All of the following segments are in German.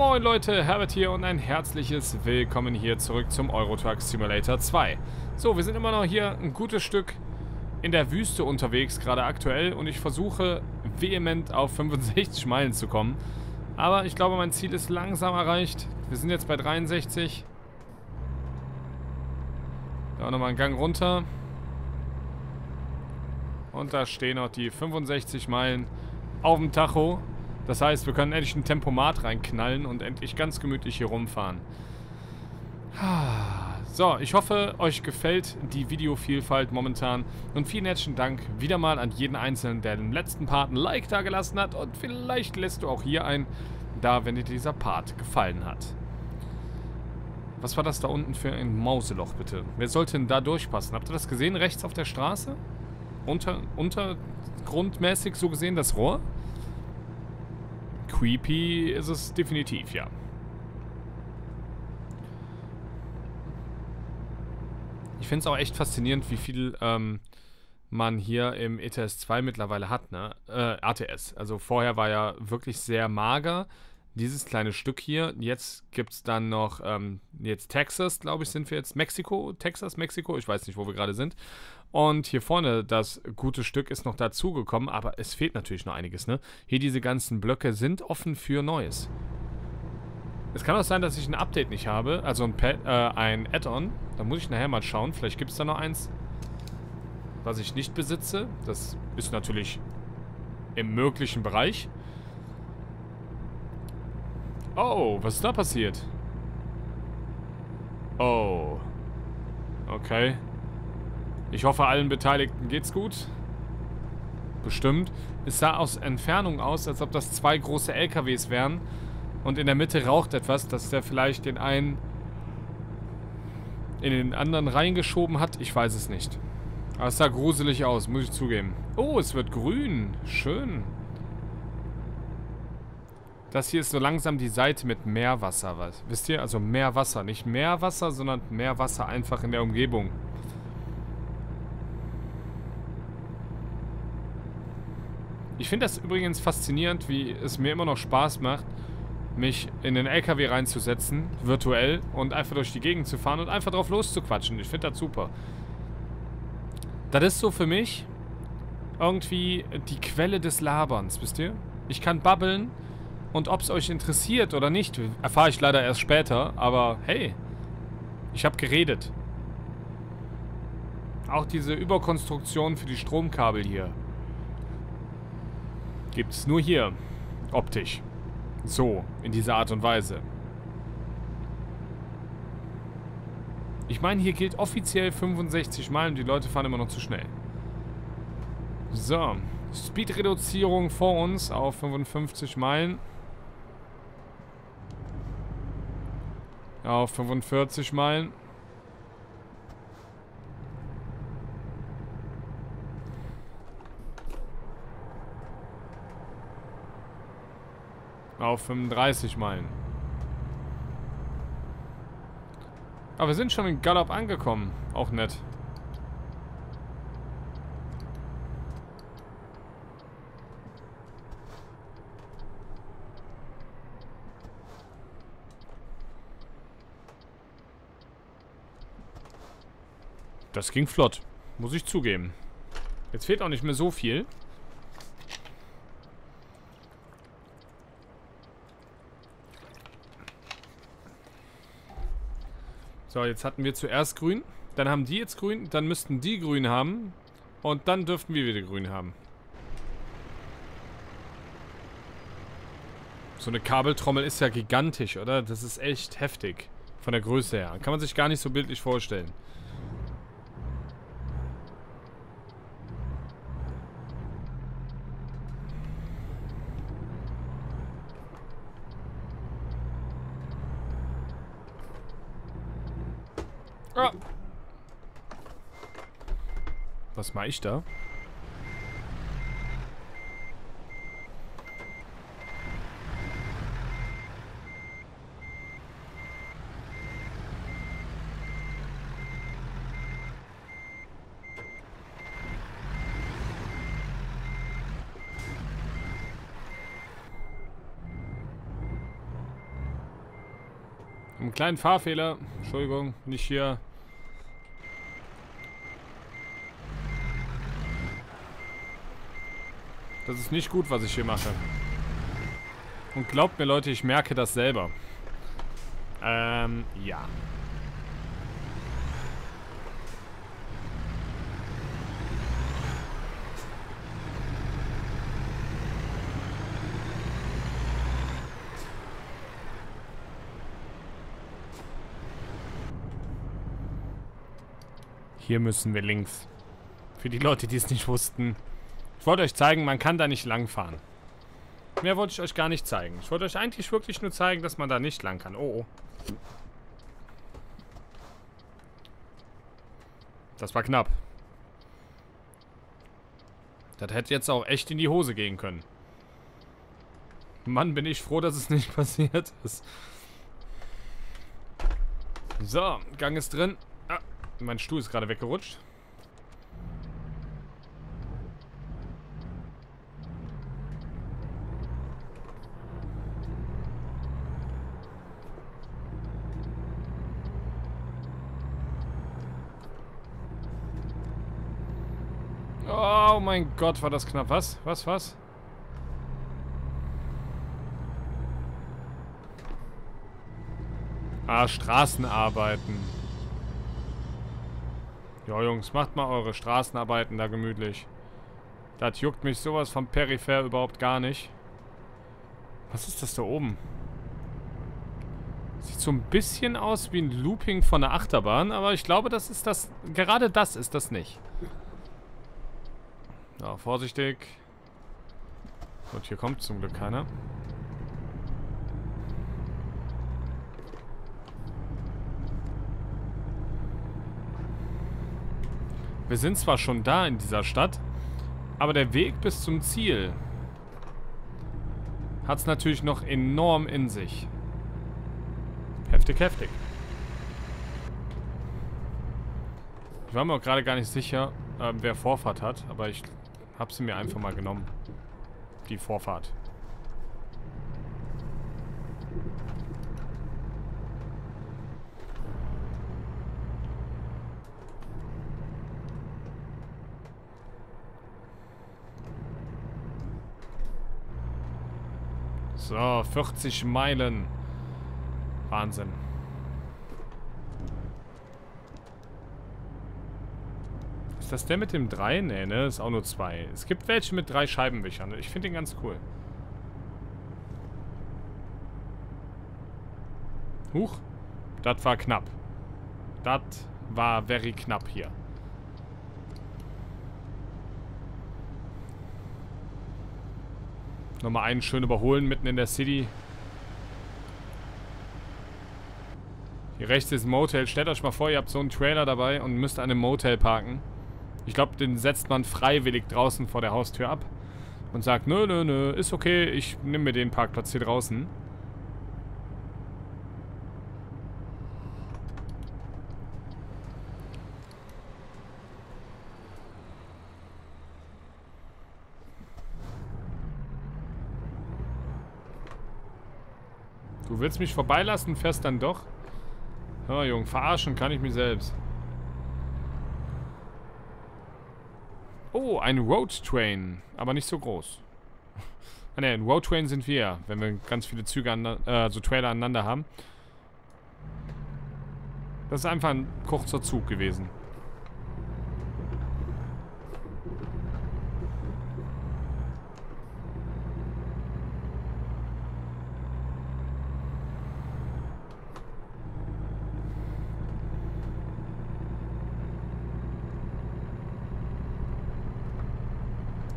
Moin Leute, Herbert hier und ein herzliches Willkommen hier zurück zum Euro Truck Simulator 2. So, wir sind immer noch hier ein gutes Stück in der Wüste unterwegs, gerade aktuell. Und ich versuche vehement auf 65 Meilen zu kommen. Aber ich glaube, mein Ziel ist langsam erreicht. Wir sind jetzt bei 63. Da nochmal einen Gang runter. Und da stehen noch die 65 Meilen auf dem Tacho. Das heißt, wir können endlich ein Tempomat reinknallen und endlich ganz gemütlich hier rumfahren. So, ich hoffe, euch gefällt die Videovielfalt momentan. Und vielen herzlichen Dank wieder mal an jeden Einzelnen, der im letzten Part ein Like da gelassen hat. Und vielleicht lässt du auch hier ein, da, wenn dir dieser Part gefallen hat. Was war das da unten für ein Mauseloch, bitte? Wer sollte denn da durchpassen? Habt ihr das gesehen? Rechts auf der Straße? Untergrundmäßig so gesehen das Rohr? Creepy ist es definitiv, ja. Ich finde es auch echt faszinierend, wie viel man hier im ETS 2 mittlerweile hat, ne? ATS. Also vorher war ja wirklich sehr mager, dieses kleine Stück hier. Jetzt gibt es dann noch, jetzt Texas, glaube ich, sind wir jetzt. Mexiko, Texas, Mexiko, ich weiß nicht, wo wir gerade sind. Und hier vorne, das gute Stück ist noch dazugekommen, aber es fehlt natürlich noch einiges, ne? Hier diese ganzen Blöcke sind offen für Neues. Es kann auch sein, dass ich ein Update nicht habe, also ein Add-on. Da muss ich nachher mal schauen, vielleicht gibt es da noch eins, was ich nicht besitze. Das ist natürlich im möglichen Bereich. Oh, was ist da passiert? Oh. Okay. Ich hoffe, allen Beteiligten geht's gut. Bestimmt. Es sah aus Entfernung aus, als ob das zwei große LKWs wären. Und in der Mitte raucht etwas, dass der vielleicht den einen in den anderen reingeschoben hat. Ich weiß es nicht. Aber es sah gruselig aus, muss ich zugeben. Oh, es wird grün. Schön. Das hier ist so langsam die Seite mit Meerwasser. Was? Wisst ihr? Also Meerwasser. Nicht Meerwasser, sondern Meerwasser einfach in der Umgebung. Ich finde das übrigens faszinierend, wie es mir immer noch Spaß macht, mich in den LKW reinzusetzen, virtuell, und einfach durch die Gegend zu fahren und einfach drauf loszuquatschen. Ich finde das super. Das ist so für mich irgendwie die Quelle des Laberns, wisst ihr? Ich kann babbeln und ob es euch interessiert oder nicht, erfahre ich leider erst später, aber hey, ich habe geredet. Auch diese Überkonstruktion für die Stromkabel hier. Gibt es nur hier. Optisch. So, in dieser Art und Weise. Ich meine, hier gilt offiziell 65 Meilen. Die Leute fahren immer noch zu schnell. So. Speed-Reduzierung vor uns auf 55 Meilen. Auf 45 Meilen. Auf 35 Meilen. Aber wir sind schon in Gallop angekommen. Auch nett. Das ging flott. Muss ich zugeben. Jetzt fehlt auch nicht mehr so viel. So, jetzt hatten wir zuerst grün, dann haben die jetzt grün, dann müssten die grün haben und dann dürften wir wieder grün haben. So eine Kabeltrommel ist ja gigantisch, oder? Das ist echt heftig von der Größe her. Kann man sich gar nicht so bildlich vorstellen. Was mache ich da? einen kleinen Fahrfehler. Entschuldigung, nicht hier. Das ist nicht gut, was ich hier mache. Und glaubt mir, Leute, ich merke das selber. Ja. Hier müssen wir links. Für die Leute, die es nicht wussten. Ich wollte euch zeigen, man kann da nicht lang fahren. Mehr wollte ich euch gar nicht zeigen. Ich wollte euch eigentlich wirklich nur zeigen, dass man da nicht lang kann. Oh, oh. Das war knapp. Das hätte jetzt auch echt in die Hose gehen können. Mann, bin ich froh, dass es nicht passiert ist. So, Gang ist drin. Ah, mein Stuhl ist gerade weggerutscht. Oh mein Gott, war das knapp. Was? Was? Was? Ah, Straßenarbeiten. Jo, Jungs, macht mal eure Straßenarbeiten da gemütlich. Das juckt mich sowas von peripher überhaupt gar nicht. Was ist das da oben? Sieht so ein bisschen aus wie ein Looping von einer Achterbahn, aber ich glaube, das ist das... Gerade das ist das nicht. Ja, vorsichtig. Und hier kommt zum Glück keiner. Wir sind zwar schon da in dieser Stadt, aber der Weg bis zum Ziel hat es natürlich noch enorm in sich. Heftig, heftig. Ich war mir auch gerade gar nicht sicher, wer Vorfahrt hat, aber ich... Hab sie mir einfach mal genommen. Die Vorfahrt. So, 40 Meilen. Wahnsinn. Ist das der mit dem 3? Nee, ne? Ist auch nur 2. Es gibt welche mit 3 Scheibenwischern. Ich finde den ganz cool. Huch. Das war knapp. Das war very knapp hier. Nochmal einen schön überholen mitten in der City. Hier rechts ist ein Motel. Stellt euch mal vor, ihr habt so einen Trailer dabei und müsst an einem Motel parken. Ich glaube, den setzt man freiwillig draußen vor der Haustür ab und sagt, nö, nö, nö, ist okay, ich nehme mir den Parkplatz hier draußen. Du willst mich vorbeilassen, fährst dann doch? Hör, Junge, verarschen kann ich mich selbst. Oh, ein Road Train, aber nicht so groß. Ah ne, ein Road Train sind wir, wenn wir ganz viele Züge, so Trailer aneinander haben. Das ist einfach ein kurzer Zug gewesen.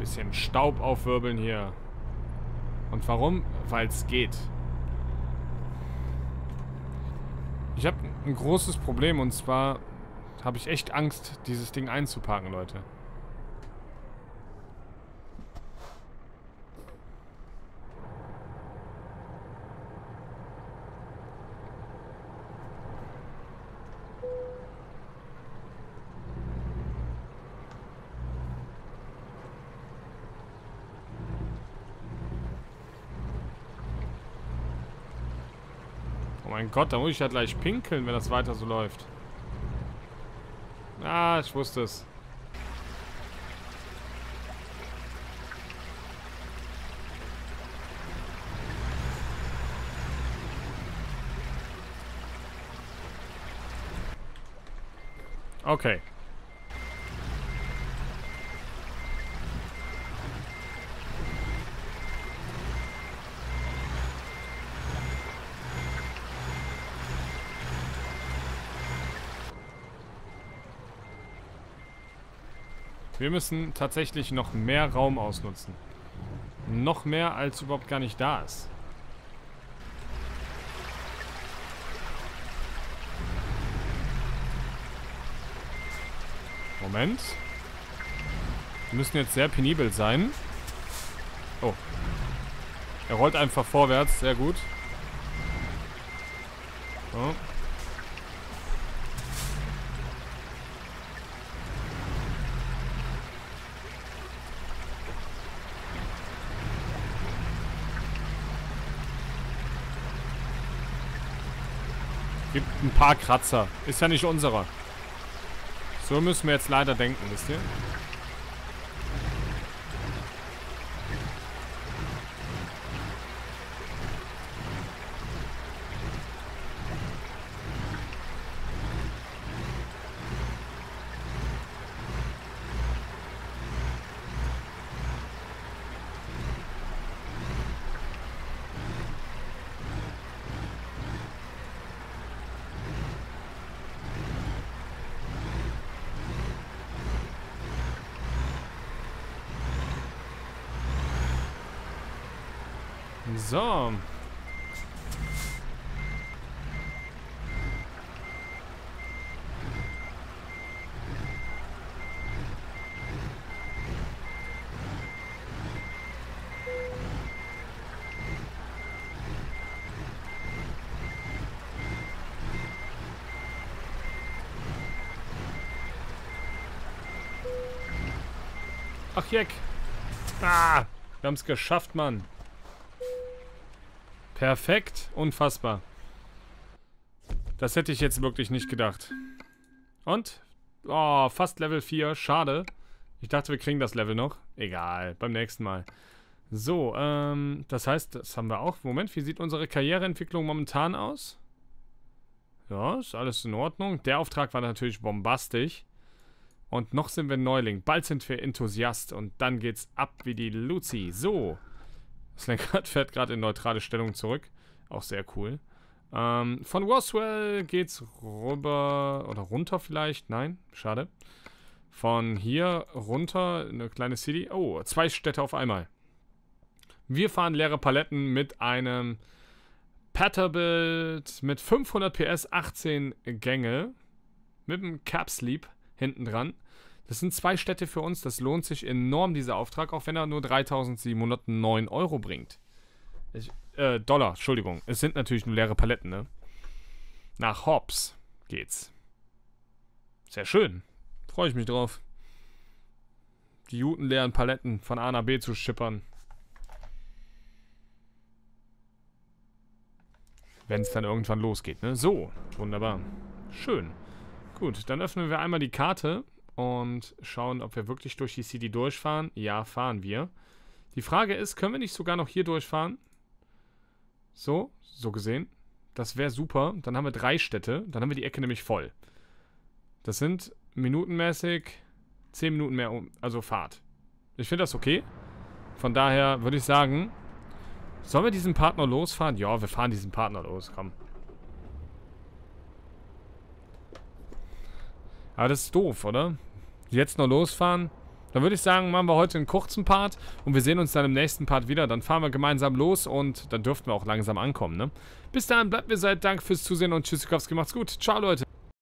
Bisschen Staub aufwirbeln hier. Und warum? Weil es geht. Ich habe ein großes Problem und zwar habe ich echt Angst, dieses Ding einzuparken, Leute. Oh Mein Gott, da muss ich ja gleich pinkeln, wenn das weiter so läuft. Ah, ich wusste es. Okay. Wir müssen tatsächlich noch mehr Raum ausnutzen. Noch mehr, als überhaupt gar nicht da ist. Moment. Wir müssen jetzt sehr penibel sein. Oh. Er rollt einfach vorwärts. Sehr gut. So. Gibt ein paar Kratzer. Ist ja nicht unserer. So müssen wir jetzt leider denken, wisst ihr? So. Ach, Jack. Ah, wir haben es geschafft, Mann. Perfekt. Unfassbar. Das hätte ich jetzt wirklich nicht gedacht. Und? Oh, fast Level 4. Schade. Ich dachte, wir kriegen das Level noch. Egal. Beim nächsten Mal. So, das heißt, das haben wir auch. Moment, wie sieht unsere Karriereentwicklung momentan aus? Ja, ist alles in Ordnung. Der Auftrag war natürlich bombastisch. Und noch sind wir Neuling. Bald sind wir Enthusiast. Und dann geht's ab wie die Luzi. So. Das Lenkrad fährt gerade in neutrale Stellung zurück. Auch sehr cool. Von Roswell geht's rüber oder runter vielleicht. Nein, schade. Von hier runter, eine kleine City. Oh, 2 Städte auf einmal. Wir fahren leere Paletten mit einem Peterbilt mit 500 PS, 18 Gänge. Mit einem Cap Sleep hinten dran. Das sind 2 Städte für uns, das lohnt sich enorm, dieser Auftrag, auch wenn er nur 3.709 Euro bringt. Dollar, Entschuldigung. Es sind natürlich nur leere Paletten, ne? Nach Hobbs geht's. Sehr schön. Freue ich mich drauf. Die jutenleeren Paletten von A nach B zu schippern. Wenn es dann irgendwann losgeht, ne? So, wunderbar. Schön. Gut, dann öffnen wir einmal die Karte. Und schauen, ob wir wirklich durch die City durchfahren. Ja, fahren wir. Die Frage ist, können wir nicht sogar noch hier durchfahren? So, so gesehen. Das wäre super. Dann haben wir 3 Städte. Dann haben wir die Ecke nämlich voll. Das sind minutenmäßig 10 Minuten mehr, also Fahrt. Ich finde das okay. Von daher würde ich sagen, sollen wir diesen Partner losfahren? Ja, wir fahren diesen Partner los. Komm. Aber das ist doof, oder? Jetzt noch losfahren. Dann würde ich sagen, machen wir heute einen kurzen Part und wir sehen uns dann im nächsten Part wieder. Dann fahren wir gemeinsam los und dann dürften wir auch langsam ankommen, ne? Bis dahin bleibt mir seid Dank fürs Zusehen und Tschüssikowski, macht's gut. Ciao, Leute.